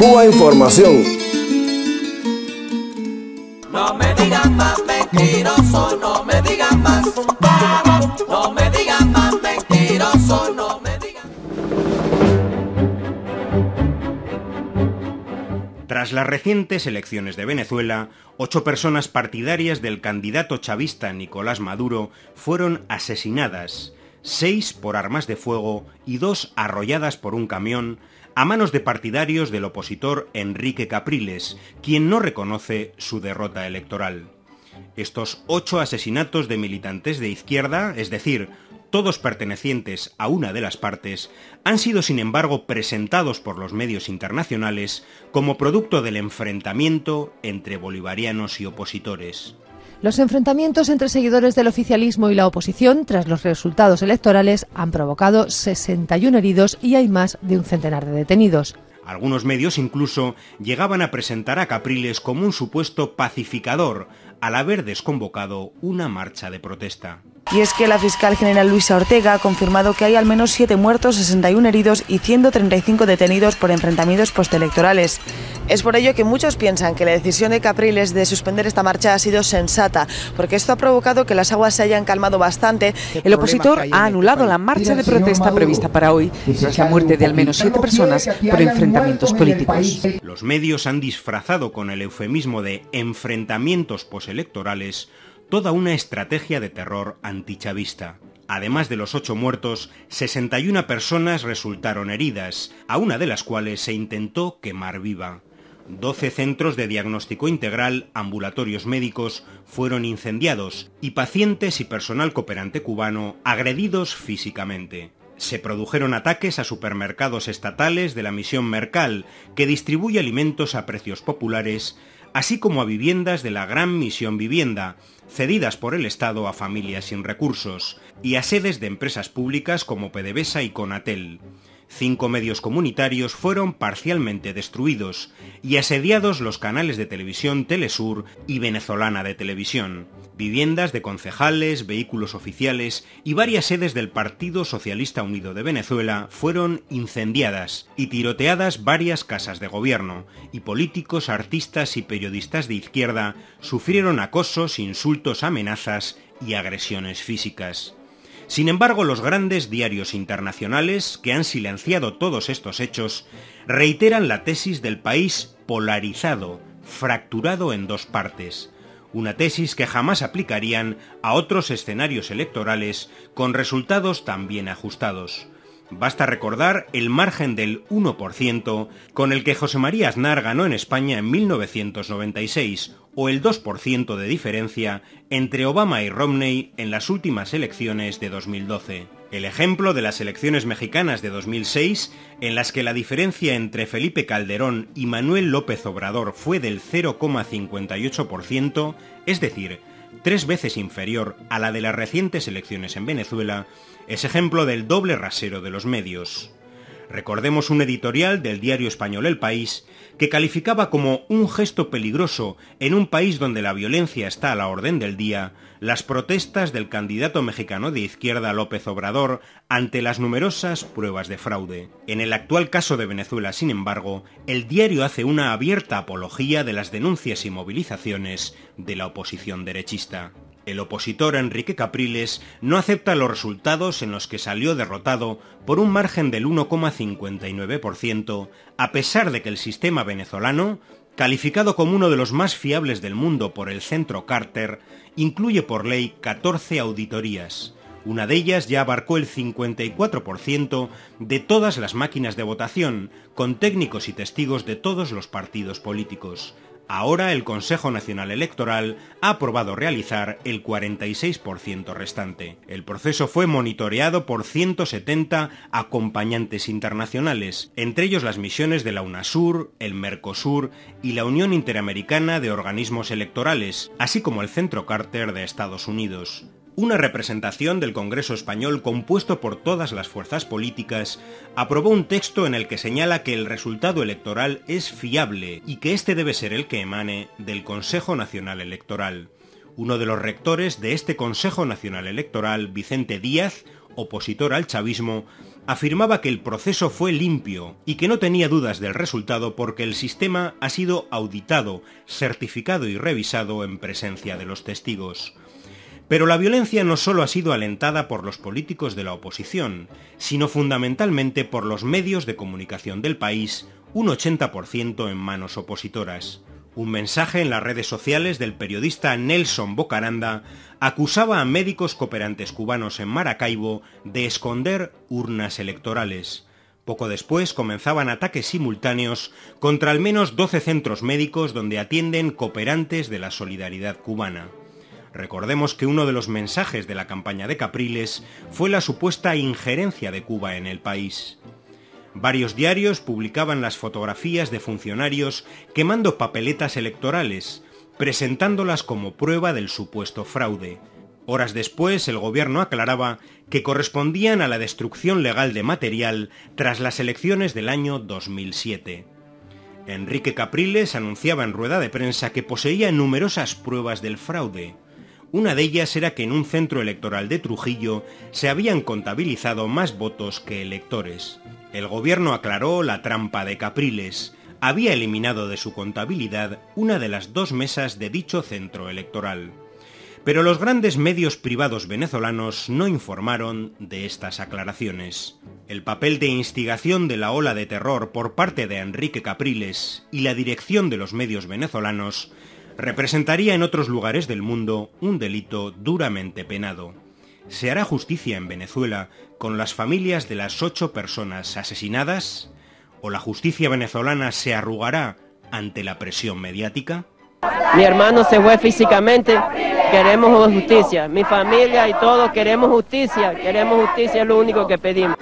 Cuba Información. No me digan más mentiroso, no me digan más vago, no me digan más mentiroso, no me digan. Tras las recientes elecciones de Venezuela, 8 personas partidarias del candidato chavista Nicolás Maduro fueron asesinadas, 6 por armas de fuego y 2 arrolladas por un camión, a manos de partidarios del opositor Henrique Capriles, quien no reconoce su derrota electoral. Estos 8 asesinatos de militantes de izquierda, es decir, todos pertenecientes a una de las partes, han sido sin embargo presentados por los medios internacionales como producto del enfrentamiento entre bolivarianos y opositores. Los enfrentamientos entre seguidores del oficialismo y la oposición tras los resultados electorales han provocado 61 heridos y hay más de un centenar de detenidos. Algunos medios incluso llegaban a presentar a Capriles como un supuesto pacificador al haber desconvocado una marcha de protesta. Y es que la fiscal general Luisa Ortega ha confirmado que hay al menos 7 muertos, 61 heridos y 135 detenidos por enfrentamientos postelectorales. Es por ello que muchos piensan que la decisión de Capriles de suspender esta marcha ha sido sensata, porque esto ha provocado que las aguas se hayan calmado bastante. El opositor ha anulado la marcha de protesta prevista para hoy, tras la muerte de al menos 7 personas por enfrentamientos políticos. Los medios han disfrazado con el eufemismo de enfrentamientos postelectorales toda una estrategia de terror antichavista. Además de los 8 muertos, 61 personas resultaron heridas, a una de las cuales se intentó quemar viva. 12 centros de diagnóstico integral, ambulatorios médicos, fueron incendiados y pacientes y personal cooperante cubano agredidos físicamente. Se produjeron ataques a supermercados estatales de la misión Mercal, que distribuye alimentos a precios populares, así como a viviendas de la Gran Misión Vivienda, cedidas por el Estado a familias sin recursos, y a sedes de empresas públicas como PDVSA y Conatel. 5 medios comunitarios fueron parcialmente destruidos y asediados los canales de televisión Telesur y Venezolana de Televisión, viviendas de concejales, vehículos oficiales y varias sedes del Partido Socialista Unido de Venezuela fueron incendiadas y tiroteadas varias casas de gobierno, y políticos, artistas y periodistas de izquierda sufrieron acosos, insultos, amenazas y agresiones físicas. Sin embargo, los grandes diarios internacionales, que han silenciado todos estos hechos, reiteran la tesis del país polarizado, fracturado en 2 partes. Una tesis que jamás aplicarían a otros escenarios electorales con resultados tan bien ajustados. Basta recordar el margen del 1% con el que José María Aznar ganó en España en 1996, o el 2% de diferencia entre Obama y Romney en las últimas elecciones de 2012. El ejemplo de las elecciones mexicanas de 2006, en las que la diferencia entre Felipe Calderón y Manuel López Obrador fue del 0,58%, es decir, 3 veces inferior a la de las recientes elecciones en Venezuela, es ejemplo del doble rasero de los medios. Recordemos un editorial del diario español El País que calificaba como un gesto peligroso en un país donde la violencia está a la orden del día las protestas del candidato mexicano de izquierda López Obrador ante las numerosas pruebas de fraude. En el actual caso de Venezuela, sin embargo, el diario hace una abierta apología de las denuncias y movilizaciones de la oposición derechista. El opositor Henrique Capriles no acepta los resultados en los que salió derrotado por un margen del 1,59%, a pesar de que el sistema venezolano, calificado como uno de los más fiables del mundo por el Centro Carter, incluye por ley 14 auditorías. Una de ellas ya abarcó el 54% de todas las máquinas de votación, con técnicos y testigos de todos los partidos políticos. Ahora el Consejo Nacional Electoral ha aprobado realizar el 46% restante. El proceso fue monitoreado por 170 acompañantes internacionales, entre ellos las misiones de la UNASUR, el MERCOSUR y la Unión Interamericana de Organismos Electorales, así como el Centro Carter de Estados Unidos. Una representación del Congreso español compuesto por todas las fuerzas políticas aprobó un texto en el que señala que el resultado electoral es fiable y que este debe ser el que emane del Consejo Nacional Electoral. Uno de los rectores de este Consejo Nacional Electoral, Vicente Díaz, opositor al chavismo, afirmaba que el proceso fue limpio y que no tenía dudas del resultado porque el sistema ha sido auditado, certificado y revisado en presencia de los testigos. Pero la violencia no solo ha sido alentada por los políticos de la oposición, sino fundamentalmente por los medios de comunicación del país, un 80% en manos opositoras. Un mensaje en las redes sociales del periodista Nelson Bocaranda acusaba a médicos cooperantes cubanos en Maracaibo de esconder urnas electorales. Poco después comenzaban ataques simultáneos contra al menos 12 centros médicos donde atienden cooperantes de la Solidaridad cubana. Recordemos que uno de los mensajes de la campaña de Capriles fue la supuesta injerencia de Cuba en el país. Varios diarios publicaban las fotografías de funcionarios quemando papeletas electorales, presentándolas como prueba del supuesto fraude. Horas después, el gobierno aclaraba que correspondían a la destrucción legal de material tras las elecciones del año 2007. Henrique Capriles anunciaba en rueda de prensa que poseía numerosas pruebas del fraude. Una de ellas era que en un centro electoral de Trujillo se habían contabilizado más votos que electores. El gobierno aclaró la trampa de Capriles. Había eliminado de su contabilidad una de las dos mesas de dicho centro electoral. Pero los grandes medios privados venezolanos no informaron de estas aclaraciones. El papel de instigación de la ola de terror por parte de Henrique Capriles y la dirección de los medios venezolanos representaría en otros lugares del mundo un delito duramente penado. ¿Se hará justicia en Venezuela con las familias de las 8 personas asesinadas? ¿O la justicia venezolana se arrugará ante la presión mediática? Mi hermano se fue físicamente, queremos justicia. Mi familia y todos queremos justicia es lo único que pedimos.